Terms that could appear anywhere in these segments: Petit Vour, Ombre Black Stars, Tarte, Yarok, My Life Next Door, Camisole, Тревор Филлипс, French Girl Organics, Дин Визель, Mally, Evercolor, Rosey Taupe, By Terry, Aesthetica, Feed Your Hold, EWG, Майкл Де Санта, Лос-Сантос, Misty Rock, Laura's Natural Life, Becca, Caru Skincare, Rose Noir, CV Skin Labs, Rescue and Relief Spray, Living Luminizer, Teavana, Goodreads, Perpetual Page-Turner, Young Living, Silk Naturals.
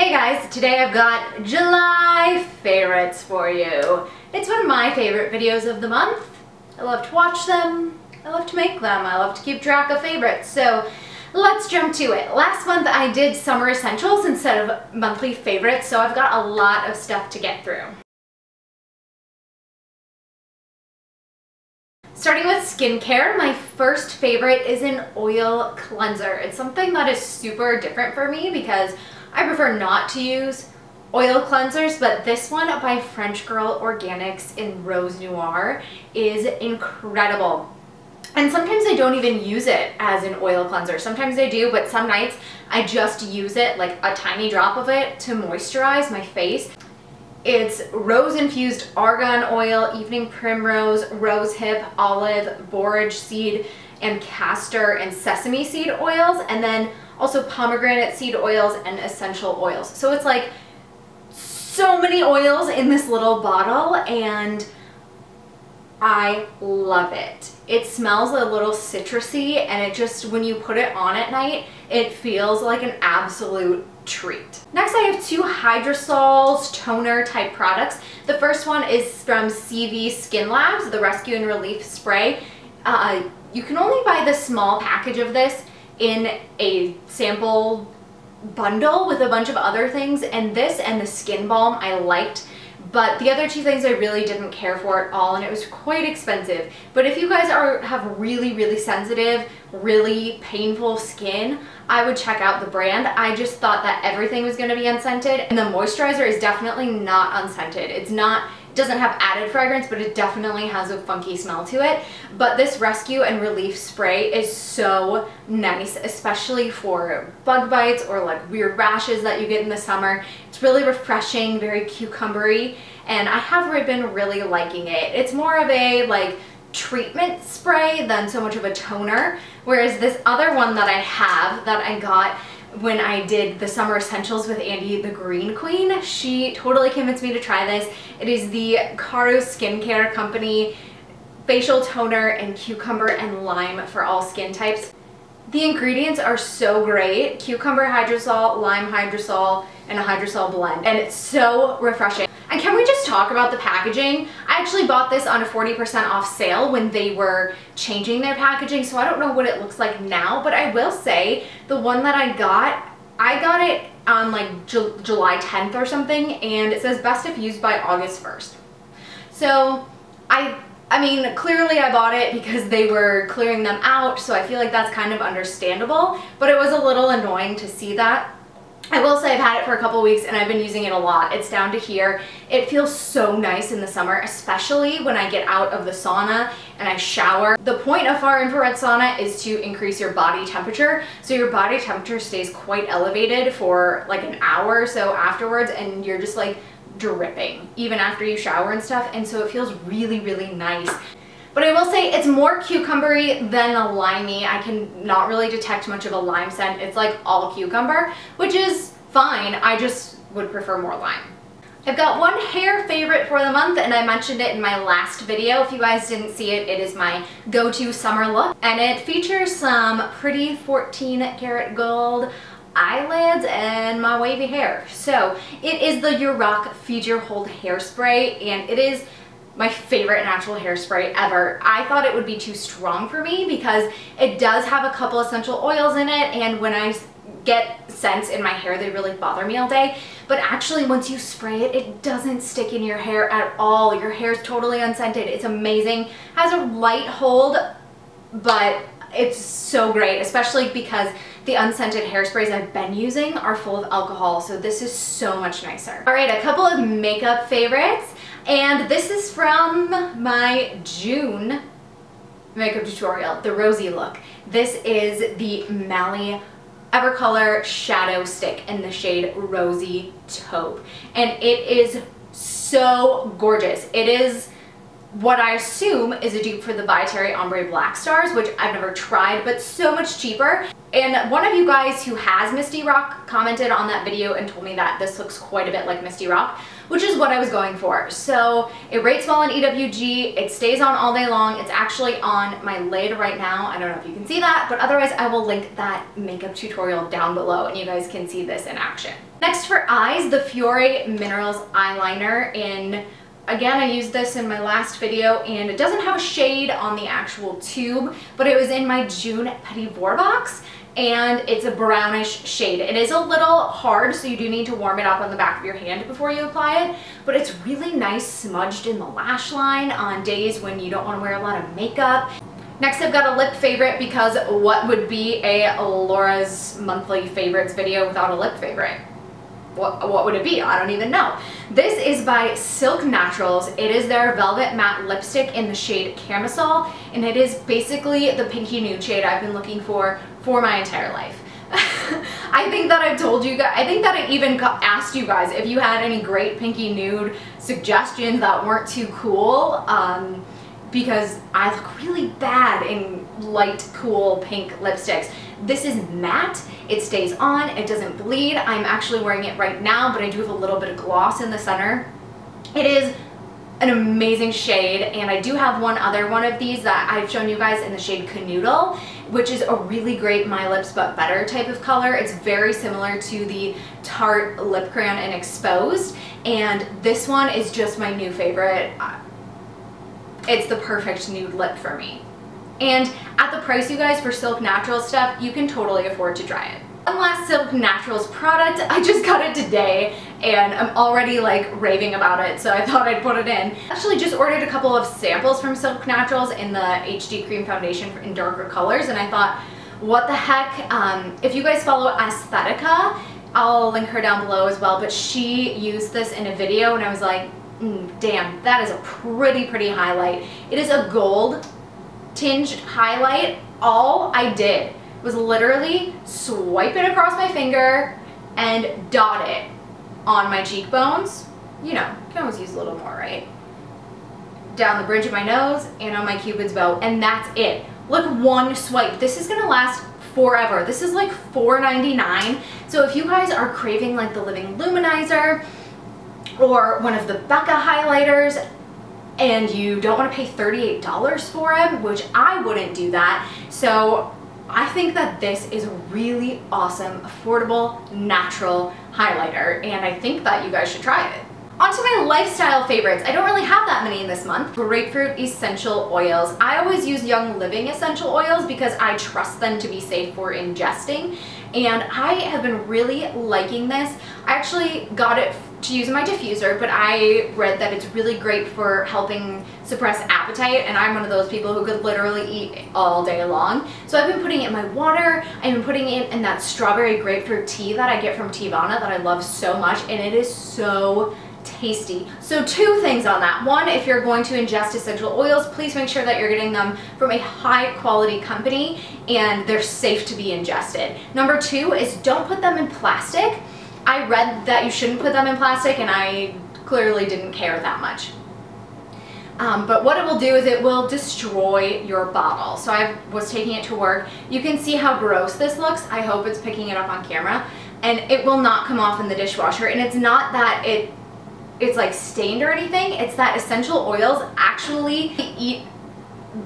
Hey guys, today I've got July favorites for you. It's one of my favorite videos of the month. I love to watch them, I love to make them, I love to keep track of favorites, so let's jump to it. Last month I did summer essentials instead of monthly favorites, so I've got a lot of stuff to get through. Starting with skincare, my first favorite is an oil cleanser. It's something that is super different for me because I prefer not to use oil cleansers, but this one by French Girl Organics in Rose Noir is incredible. And sometimes I don't even use it as an oil cleanser. Sometimes I do, but some nights I just use it, like a tiny drop of it, to moisturize my face. It's rose-infused argan oil, evening primrose, rosehip, olive, borage seed, and castor and sesame seed oils, and then also pomegranate seed oils and essential oils. So it's like so many oils in this little bottle, and I love it. It smells a little citrusy, and it just, when you put it on at night, it feels like an absolute treat. Next, I have two hydrosols toner type products. The first one is from CV Skin Labs, the Rescue and Relief Spray. You can only buy the small package of this in a sample bundle with a bunch of other things, and this and the skin balm I liked, but the other two things I really didn't care for at all, and it was quite expensive. But if you guys have really sensitive, really painful skin, I would check out the brand. I just thought that everything was going to be unscented, and the moisturizer is definitely not unscented. It's not, it doesn't have added fragrance, but it definitely has a funky smell to it. But this Rescue and Relief Spray is so nice, especially for bug bites or like weird rashes that you get in the summer. It's really refreshing, very cucumbery, and I have been really liking it. It's more of a like treatment spray than so much of a toner, whereas this other one that I have, that I got when I did the summer essentials with Andy the Green Queen, she totally convinced me to try this. It is the Caru Skincare Company facial toner and cucumber and lime for all skin types. The ingredients are so great: cucumber hydrosol, lime hydrosol, and a hydrosol blend, and it's so refreshing. And can we just talk about the packaging? I actually bought this on a 40% off sale when they were changing their packaging, so I don't know what it looks like now, but I will say the one that I got it on like July 10th or something, and it says best if used by August 1st. So I mean, clearly I bought it because they were clearing them out, so I feel like that's kind of understandable, but it was a little annoying to see that. I will say I've had it for a couple weeks and I've been using it a lot. It's down to here. It feels so nice in the summer, especially when I get out of the sauna and I shower. The point of far infrared sauna is to increase your body temperature, so your body temperature stays quite elevated for like an hour or so afterwards, and you're just like dripping even after you shower and stuff, and so it feels really nice. But I will say it's more cucumbery than a limey. I can not really detect much of a lime scent. It's like all cucumber, which is fine. I just would prefer more lime. I've got one hair favorite for the month, and I mentioned it in my last video. If you guys didn't see it, it is my go-to summer look, and it features some pretty 14-karat gold eyelids and my wavy hair. So it is the Yarok Feed Your Hold hairspray, and it is my favorite natural hairspray ever. I thought it would be too strong for me because it does have a couple essential oils in it, and when I get scents in my hair, they really bother me all day. But actually, once you spray it, it doesn't stick in your hair at all. Your hair is totally unscented. It's amazing. It has a light hold, but it's so great, especially because the unscented hairsprays I've been using are full of alcohol, so this is so much nicer. All right, a couple of makeup favorites. And this is from my June makeup tutorial, the rosy look. This is the Mally Evercolor Shadow Stick in the shade Rosy Taupe. And it is so gorgeous. It is what I assume is a dupe for the By Terry Ombre Black Stars, which I've never tried, but so much cheaper. And one of you guys who has Misty Rock commented on that video and told me that this looks quite a bit like Misty Rock, which is what I was going for. So it rates well in EWG, it stays on all day long, it's actually on my lid right now. I don't know if you can see that, but otherwise I will link that makeup tutorial down below and you guys can see this in action. Next for eyes, the Fiore Minerals eyeliner in, again, I used this in my last video and it doesn't have a shade on the actual tube, but it was in my June Petit Vour box and it's a brownish shade. It is a little hard, so you do need to warm it up on the back of your hand before you apply it, but it's really nice smudged in the lash line on days when you don't want to wear a lot of makeup. Next, I've got a lip favorite because what would be a Laura's monthly favorites video without a lip favorite? What would it be? I don't even know. This is by Silk Naturals. It is their Velvet Matte Lipstick in the shade Camisole, and it is basically the pinky nude shade I've been looking for my entire life. I think that I've told you guys, I think that I even asked you guys if you had any great pinky nude suggestions that weren't too cool, because I look really bad in light, cool pink lipsticks. This is matte, it stays on, it doesn't bleed. I'm actually wearing it right now, but I do have a little bit of gloss in the center. It is an amazing shade, and I do have one other one of these that I've shown you guys in the shade Canoodle, which is a really great My Lips But Better type of color. It's very similar to the Tarte Lip Crayon and Exposed, and this one is just my new favorite. It's the perfect nude lip for me. And at the price, you guys, for Silk Naturals stuff, you can totally afford to try it. One last Silk Naturals product, I just got it today and I'm already like raving about it, so I thought I'd put it in. Actually just ordered a couple of samples from Silk Naturals in the HD Cream Foundation in darker colors, and I thought, what the heck, if you guys follow Aesthetica, I'll link her down below as well, but she used this in a video and I was like, damn, that is a pretty highlight. It is a gold tinged highlight. All I did was literally swipe it across my finger and dot it on my cheekbones. You know, you can always use a little more, right? Down the bridge of my nose and on my Cupid's bow, and that's it. Look, one swipe. This is gonna last forever. This is like $4.99. So if you guys are craving like the Living Luminizer or one of the Becca highlighters, and you don't want to pay $38 for them, which I wouldn't do that. So I think that this is a really awesome, affordable, natural highlighter, and I think that you guys should try it. On to my lifestyle favorites. I don't really have that many in this month. Grapefruit essential oils. I always use Young Living essential oils because I trust them to be safe for ingesting, and I have been really liking this. I actually got it to use my diffuser, but I read that it's really great for helping suppress appetite, and I'm one of those people who could literally eat all day long. So I've been putting it in my water, I've been putting it in that strawberry grapefruit tea that I get from Teavana that I love so much, and it is so tasty. So two things on that. One, if you're going to ingest essential oils, please make sure that you're getting them from a high quality company and they're safe to be ingested. Number two is don't put them in plastic. I read that you shouldn't put them in plastic, and I clearly didn't care that much. But what it will do is it will destroy your bottle. So I was taking it to work. You can see how gross this looks. I hope it's picking it up on camera. And it will not come off in the dishwasher. And it's not that it's like stained or anything. It's that essential oils actually eat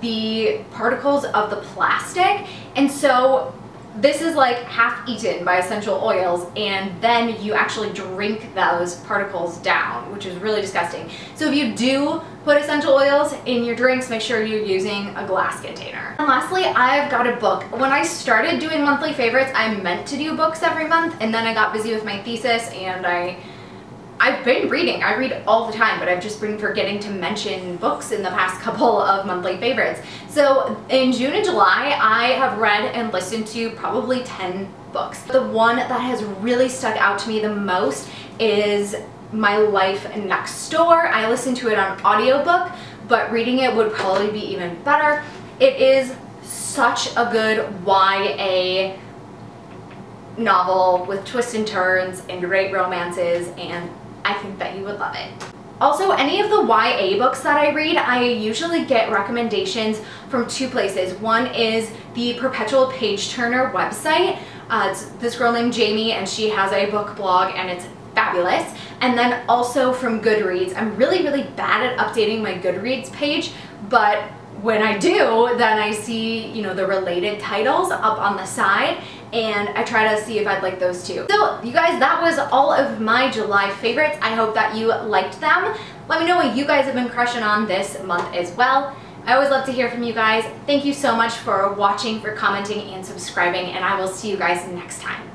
the particles of the plastic. And so this is like half eaten by essential oils, and then you actually drink those particles down, which is really disgusting. So if you do put essential oils in your drinks, make sure you're using a glass container. And lastly, I've got a book. When I started doing monthly favorites, I meant to do books every month, and then I got busy with my thesis, and I've been reading. I read all the time, but I've just been forgetting to mention books in the past couple of monthly favorites. So in June and July, I have read and listened to probably 10 books. The one that has really stuck out to me the most is My Life Next Door. I listened to it on audiobook, but reading it would probably be even better. It is such a good YA novel with twists and turns and great romances, and I think that you would love it. Also, any of the YA books that I read, I usually get recommendations from two places. One is the Perpetual Page-Turner website. It's this girl named Jamie, and she has a book blog, and it's fabulous. And then also from Goodreads. I'm really, really bad at updating my Goodreads page, but when I do, then I see, you know, the related titles up on the side, and I try to see if I'd like those too. So you guys, that was all of my July favorites. I hope that you liked them. Let me know what you guys have been crushing on this month as well. I always love to hear from you guys. Thank you so much for watching, for commenting, and subscribing, and I will see you guys next time.